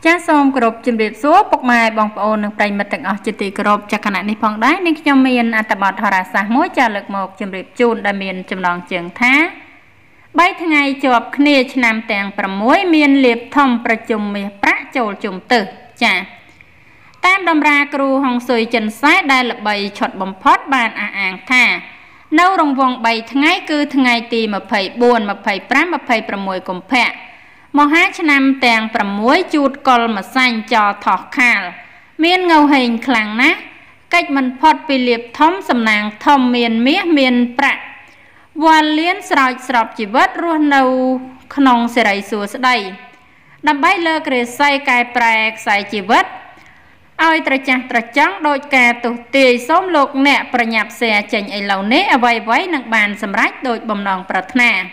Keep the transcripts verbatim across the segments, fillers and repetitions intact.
Just some crop chim rip soap, my bong own prime metal architect crop, chacanatic pong dining chumian at about Horasa Mocha look mock chim rip chun, the mean chim long chung ta. Biting eye chop knitch nam tang from moy mean lip tom prachum me prachol chum tu, cha. Tam dom ra crew hong soi chin side dial by chot bomb pot ban a ang ta. No wrong wong by tang good tang team a pipe bone, a pipe pram a pipe from moy compare. Mohash nam tang from way chewed call my sign jaw talk car. Mean go hang clang na. Catman pot believe Tom some nang Tom mean me mean prat. One liens right srop jibbert run no knong serai soos day. The bailer gris sai kai praek sai jibbert. I trachang trachang doj ka to tea some look net pranyap se chang a low ne away way nang ban some right doj bom nong pratna.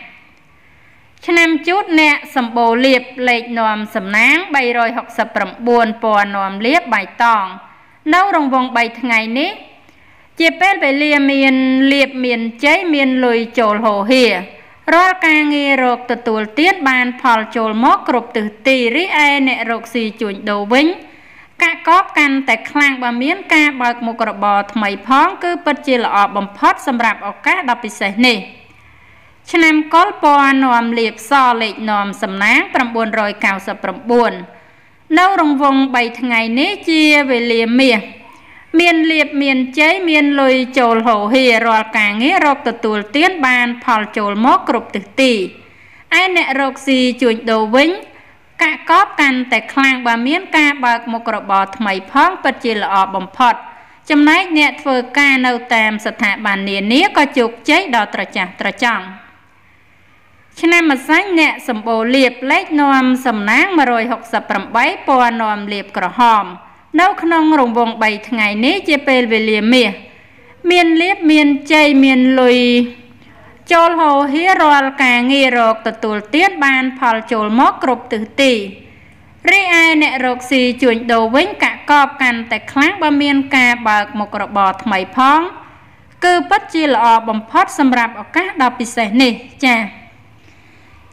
Cham chút nè, some bow lip, late noam some nang, by roy hocks up from bone poor noam lip by tongue. No wrong wong by tang ni. Jepel by lea mean lip mean jay mean lui chol ho here. Rock angi rock the tool tiết ban pal chol mock rope the tea re a net rock si chuột đầu wing. Cat cop can the clang by mean cat bark mocker bot my pong cứ bất chill up on pot some rap or cat up his name. Chnem call poor norm leap saw late norm some nang from bone roy cows up from bone. No wrong wong by tang nature will leave me. Mean leap mean jay mean loy chol ho here or kang here rock the tool tin ban pal chol mock group the tea. I net rock see chuột đầu wing. Cat cop can the clang by mean cat bark mocker bot my pump but chill up on pot. Chum night net for can no time sat ban near near got joke jay dot trachang trachang. Chnem a sign net some bow lip, late noam some nang, maroi hocks up from bay, poor noam lip graham. No knong rumbong bay tang ne, jepel william me. Mean lip, mean jay, mean lui. Chol ho here all kang e rock the tool tiết ban pal chol mock group the tea. Re ai net rock si chuột đầu wing cat cop can the clang by mean cat bark mocker bot my pong. Cứ bất chill or bum pot some rap or cat up his ne, cha.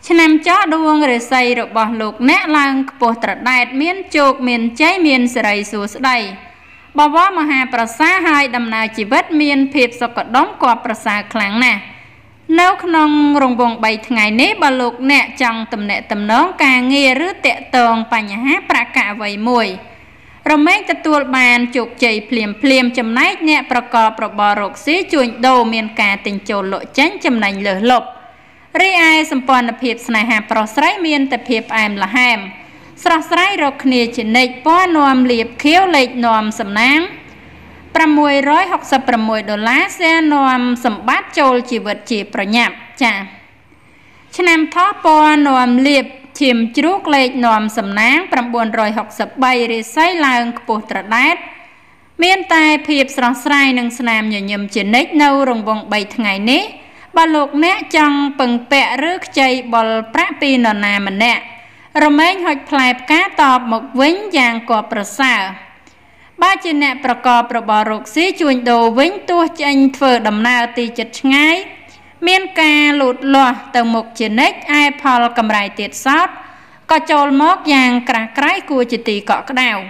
Chnem chó đuông rê say rộp bọc lục nét lang bột trật đạch miên chục miên cháy miên sợi sụt đầy. Bà võ mà hà bà xa hai đầm nào chỉ vết miên phịp sọc cọt đóng qua bà xa kháng nè. Nếu không rung vùng bày ngày nế bà lục nét trong tầm nẹ tầm nón ca nghe rứ tệ tồn bà nhà hát bà cả vầy mùi. Rồi mấy ta tuột bàn chục chày phìm phìm chầm nách nẹ bà cọp rộp bò rộp xí chuồn đầu miên ca tình trồn lộ chánh chầm nành lửa lộp. Ri ai some pon the pips and I have prosray mean the pip I'm la ham. Srasray rock niche nate pon noam leap kill late noam some nang. Pramoy roy hocks up pramoy do last and noam some bat chol chibert chip pranyap cha. Chnam top pon noam leap chim chuk late noam some nang pramon roy hocks up by re say lang potra night. Mean tie pips rasray nung slam yum chinnate no rung bong by tang ne. Bà lục nét chăng bằng pẹ rước chay bò prapi nọ nà mình nè. Rồi mấy hạch phạp cá tọp một vĩnh dạng của bà xa. Bà chì nẹ bà cò bà bò rục xí chuồn đồ vĩnh tuốt chanh phở đầm nào tì chật ngay. Miên ca lụt lọ tàu mục chì nếch ai phò cầm rải tiệt sót. Có chôl mốt dạng cả cái của chì tì cọ cái đào.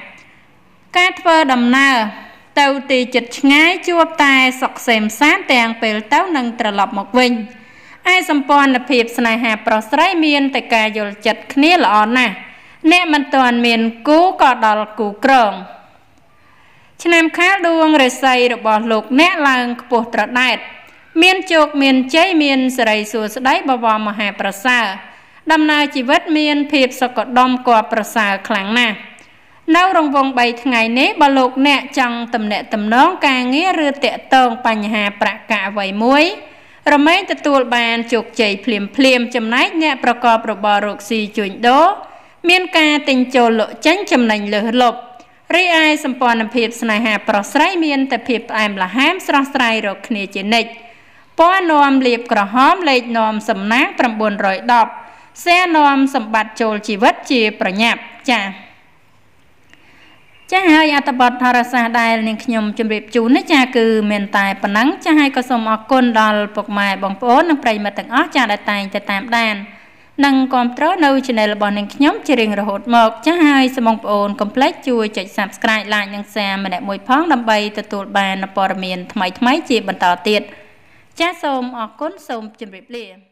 Cá phở đầm nào. Tàu tì chật ngay chuộc tay sọc xem sáng tàng bèl tàu nâng trở lọc một vinh. Ai xâm bọn là phịp này hạp bỏ sấy miên tại cả dồn chật khní lọ nà. Nẹ mình toàn miên cú có đọl cú cron. Chân em khá đuông rồi xây rồi bỏ lục nẹ làng bột trở đạch. Miên chục miên cháy miên sợi sùa sợi đáy bỏ bỏ mà hạp bỏ xa. Đâm nào chỉ vết miên phịp sọc cọt đông qua bỏ xa kháng nà. Now rong vong by tang ne, ba lok ne chang tam net tam nong kang e rư tệ tông panh hà pra cả vầy muối. Rồi mấy ta tuột bàn chục chày phìm phìm chầm nách nẹ pra cò pra bò rục xì chuồn đố. Miên ca tình chô lộ chánh chầm nành lửa lộp. Ri ai xâm pon nằm phịp sài hà pra srei miên ta phịp aim là hám sra srei rô khne chê nịch. Po noam liệp cỏ hóm lệch noam xâm nát pram buồn rõi đọc. Xe noam xâm bạt chôl chì vất chì pra nhạp chà. Cha hai at about Horasa dialing yum chimrip chu mentai panang, cha hai có sum a condal, book my bong phone, and pray metal arch at a time to tap down. Nang comptra no channel bonding kyum cheering road mok chai samong own complete you check subscribe like and sam and at my pound and bay the tool ban a pormian to my chip and thought it. Chassom or consum chimbley.